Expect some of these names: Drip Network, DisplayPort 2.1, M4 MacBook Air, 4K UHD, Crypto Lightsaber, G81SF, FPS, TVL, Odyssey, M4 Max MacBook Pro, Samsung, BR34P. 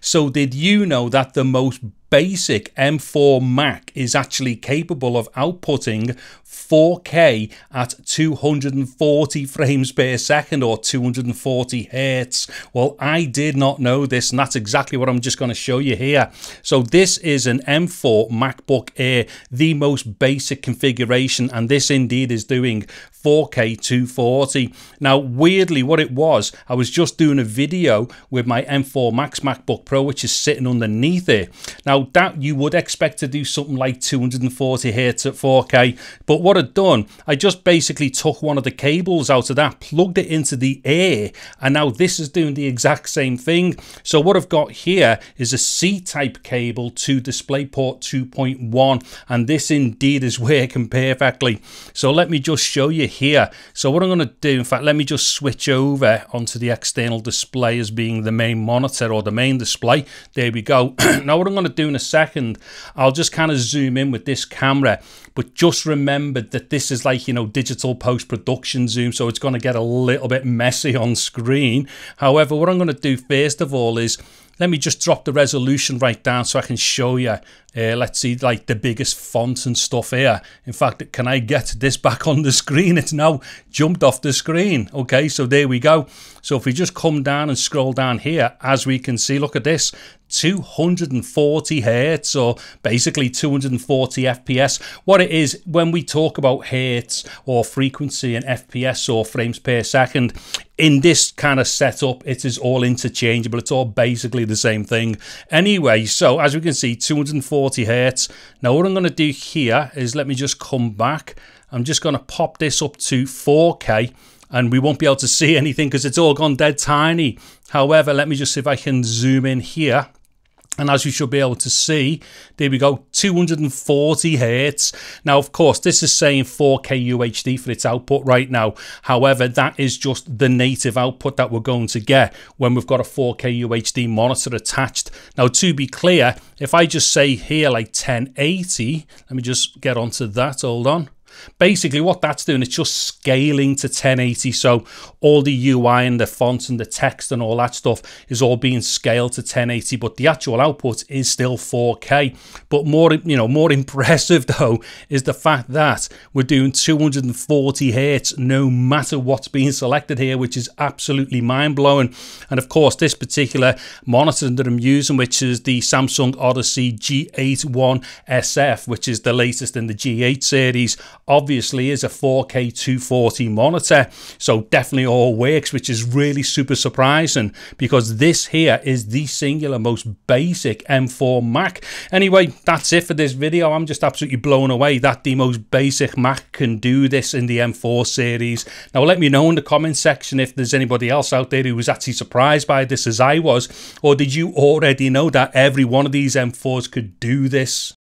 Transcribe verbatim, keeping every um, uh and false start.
So did you know that the most basic M four Mac is actually capable of outputting four K at two hundred forty frames per second or two hundred forty hertz? Well, I did not know this, and that's exactly what I'm just going to show you here. So this is an M four MacBook Air, the most basic configuration, and this indeed is doing four K two forty. Now, weirdly, what it was, I was just doing a video with my M four Max MacBook Pro, which is sitting underneath it. Now, that you would expect to do something like two hundred forty hertz at four K, but what I'd done, I just basically took one of the cables out of that, plugged it into the Air, and now this is doing the exact same thing. So what I've got here is a C-type cable to DisplayPort two point one, and this indeed is working perfectly. So let me just show you here. So what I'm going to do, in fact, let me just switch over onto the external display as being the main monitor or the main display. There we go. Now what I'm going to do in a second, I'll just kind of zoom in with this camera, but just remember that this is like, you know, digital post-production zoom, so it's going to get a little bit messy on screen. However, what I'm going to do first of all is let me just drop the resolution right down so I can show you, uh, let's see, like the biggest font and stuff here. In fact, can I get this back on the screen? It's now jumped off the screen. Okay, so there we go. So if we just come down and scroll down here, as we can see, look at this, two hundred forty hertz, or basically two hundred forty F P S. What it is, when we talk about hertz or frequency and F P S or frames per second, in this kind of setup, it is all interchangeable. It's all basically the same thing. Anyway, so as we can see, two hundred forty hertz. Now what I'm going to do here is, let me just come back. I'm just going to pop this up to four K, and we won't be able to see anything because it's all gone dead tiny. However, let me just see if I can zoom in here. And as you should be able to see, there we go, two hundred forty hertz. Now, of course, this is saying four K U H D for its output right now. However, that is just the native output that we're going to get when we've got a four K U H D monitor attached. Now, to be clear, if I just say here like ten eighty, let me just get onto that, hold on. Basically what that's doing, it's just scaling to ten eighty, so all the U I and the font and the text and all that stuff is all being scaled to ten eighty, but the actual output is still four K. But more, you know, more impressive though is the fact that we're doing two hundred forty hertz no matter what's being selected here, which is absolutely mind-blowing. And of course, this particular monitor that I'm using, which is the Samsung Odyssey G eighty-one S F, which is the latest in the G eight series, obviously is a four K two forty monitor, so definitely all works, which is really super surprising because this here is the singular most basic M four Mac. Anyway, that's it for this video. I'm just absolutely blown away that the most basic Mac can do this in the M four series. Now let me know in the comment section if there's anybody else out there who was actually surprised by this as I was, or did you already know that every one of these M fours could do this?